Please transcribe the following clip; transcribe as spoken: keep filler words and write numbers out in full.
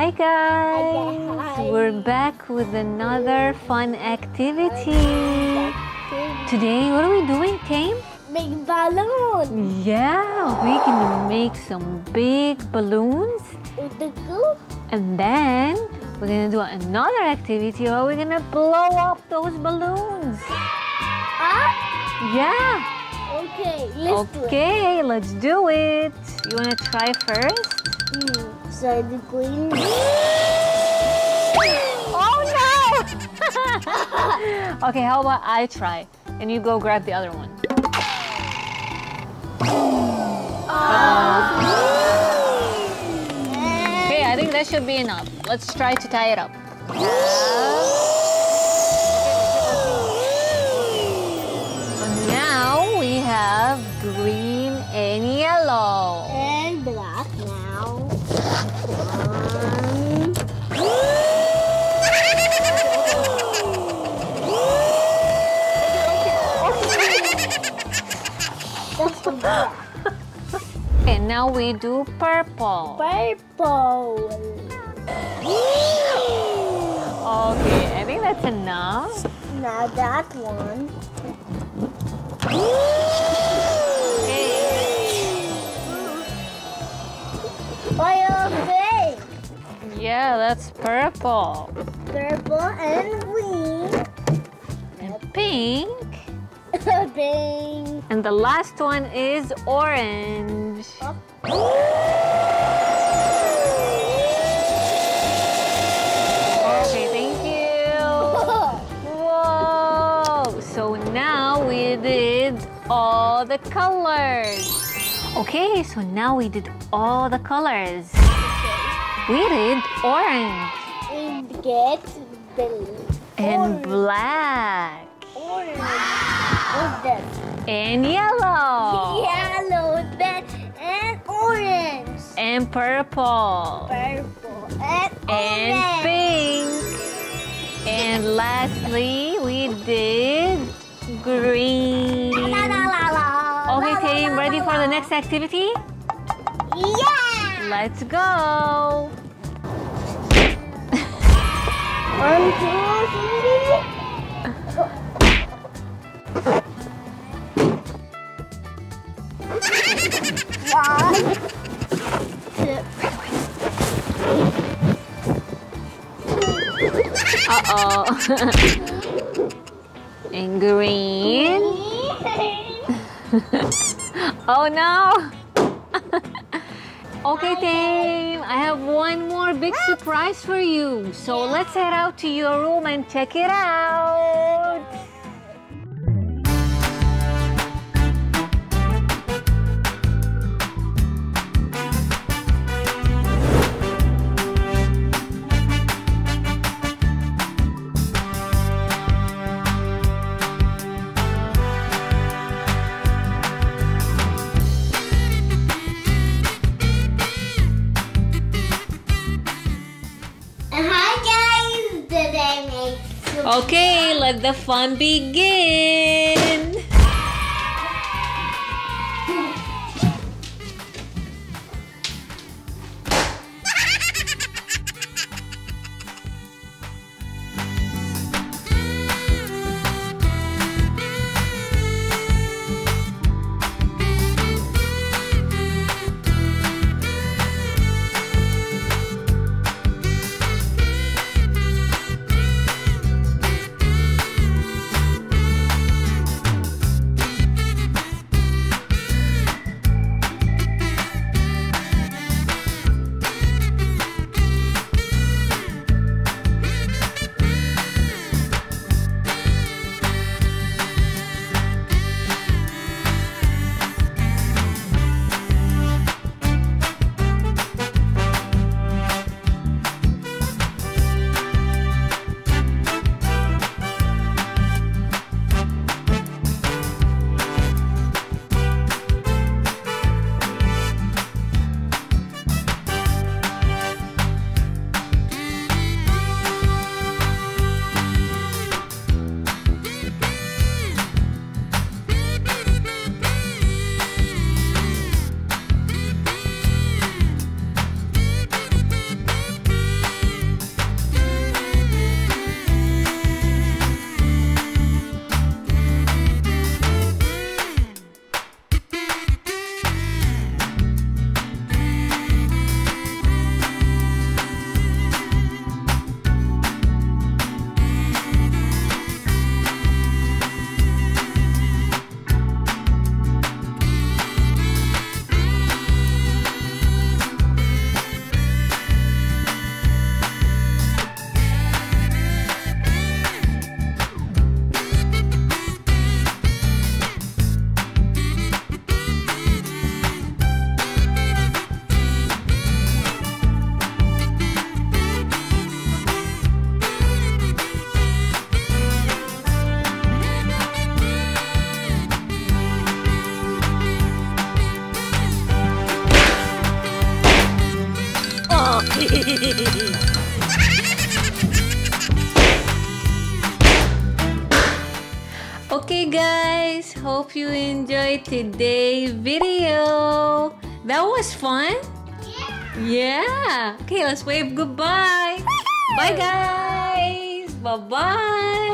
Hi guys! Hi. We're back with another fun activity. Today, what are we doing, Tame? Make balloons. Yeah, we're gonna make some big balloons. With the goop. And then we're gonna do another activity where we're gonna blow up those balloons. Up? Yeah. Okay, let's do it. Okay, let's do it. You wanna try first? Mm, so the green. Oh no! Okay, how about I try and you go grab the other one. Oh. Okay, I think that should be enough. Let's try to tie it up. Yeah. Have green and yellow. And black now. One. Okay, now we do purple. Purple. Okay, I think that's enough. Now that one. Yeah, that's purple. Purple and green. And pink. Pink. And the last one is orange. Oh. Okay, thank you. Whoa. So now we did all the colors. Okay, so now we did all the colors. We did orange. And get blue. And black. Orange. What's that? And yellow. Yellow. That and orange. And purple. Purple. And orange. And pink. And lastly, we did green. La, la, la, la. Okay, la, Tame, la, la, ready for the next activity? Yeah. Let's go! One, two, three! One, two, three. Uh-oh. And green. Oh no! Okay, Tame, I have one more big surprise for you. So let's head out to your room and check it out. Okay, let the fun begin! Okay guys, hope you enjoyed today's video. That was fun. Yeah. Yeah. Okay, let's wave goodbye. Bye guys. Bye bye.